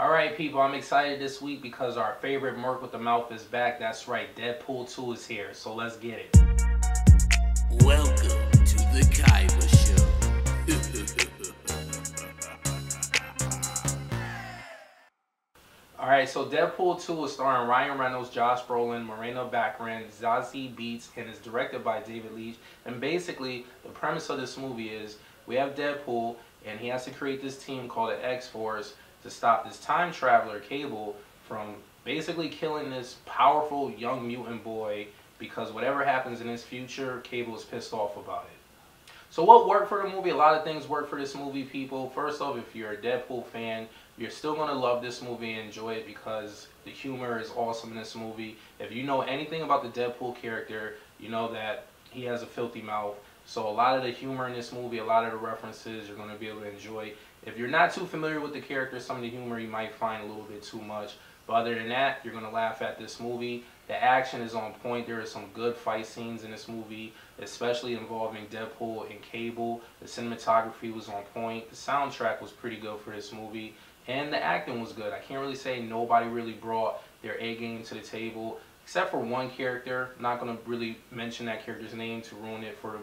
Alright people, I'm excited this week because our favorite Merc with the Mouth is back. That's right, Deadpool 2 is here, so let's get it. Welcome to the Caiba Show. Alright, so Deadpool 2 is starring Ryan Reynolds, Josh Brolin, Morena Baccarin, Zazie Beetz, and is directed by David Leitch. And basically, the premise of this movie is we have Deadpool, and he has to create this team called the X-Force to stop this time traveler Cable from basically killing this powerful young mutant boy, because whatever happens in his future, Cable is pissed off about it. So what worked for the movie? A lot of things worked for this movie, people. First off, if you're a Deadpool fan, you're still going to love this movie and enjoy it because the humor is awesome in this movie. If you know anything about the Deadpool character, you know that he has a filthy mouth. So a lot of the humor in this movie, a lot of the references, you're going to be able to enjoy. If you're not too familiar with the character, some of the humor you might find a little bit too much. But other than that, you're going to laugh at this movie. The action is on point. There are some good fight scenes in this movie, especially involving Deadpool and Cable. The cinematography was on point. The soundtrack was pretty good for this movie. And the acting was good. I can't really say nobody really brought their A game to the table, except for one character. I'm not going to really mention that character's name to ruin it for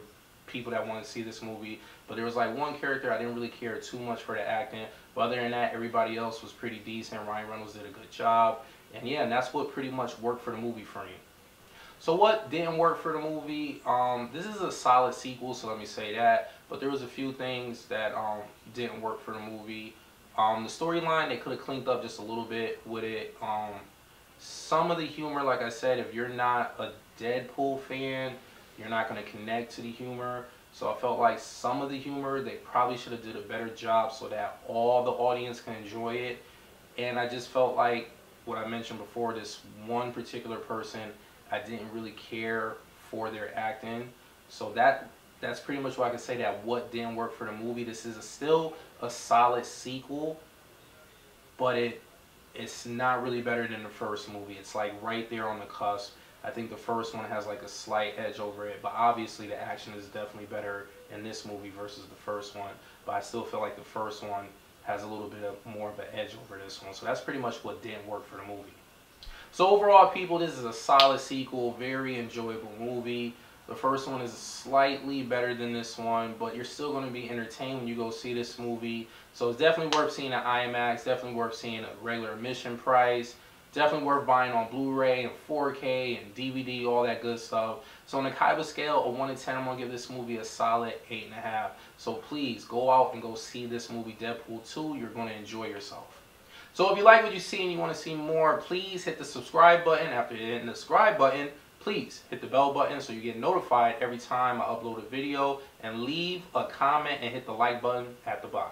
people that want to see this movie, but there was like one character I didn't really care too much for the acting, but other than that, everybody else was pretty decent. Ryan Reynolds did a good job, and yeah, that's what pretty much worked for the movie for me. So what didn't work for the movie? This is a solid sequel, so let me say that, but there was a few things that didn't work for the movie. The storyline, they could have cleaned up just a little bit with it. Some of the humor, like I said, if you're not a Deadpool fan, you're not going to connect to the humor. So I felt like some of the humor, they probably should have did a better job so that all the audience can enjoy it. And I just felt like, what I mentioned before, this one particular person, I didn't really care for their acting. So that's pretty much what I can say that what didn't work for the movie. This is still a solid sequel, but it's not really better than the first movie. It's like right there on the cusp. I think the first one has like a slight edge over it, but obviously the action is definitely better in this movie versus the first one, but I still feel like the first one has a little bit of more of an edge over this one. So that's pretty much what didn't work for the movie. So overall, people, this is a solid sequel, very enjoyable movie. The first one is slightly better than this one, but you're still going to be entertained when you go see this movie. So it's definitely worth seeing at IMAX, definitely worth seeing at regular admission price. Definitely worth buying on Blu-ray and 4K and DVD, all that good stuff. So on the Caiba scale of 1 to 10, I'm going to give this movie a solid 8.5. So please go out and go see this movie, Deadpool 2. You're going to enjoy yourself. So if you like what you see and you want to see more, please hit the subscribe button. After hitting the subscribe button, please hit the bell button so you get notified every time I upload a video. And leave a comment and hit the like button at the bottom.